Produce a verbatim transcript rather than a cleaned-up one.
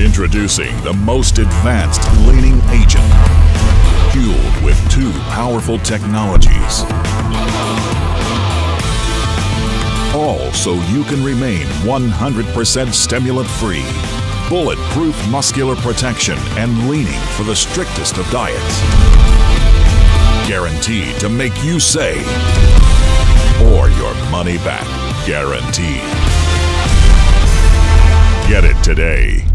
Introducing the most advanced leaning agent, fueled with two powerful technologies. All so you can remain one hundred percent stimulant-free. Bulletproof muscular protection and leaning for the strictest of diets. Guaranteed to make you say, or your money back, guaranteed. Get it today.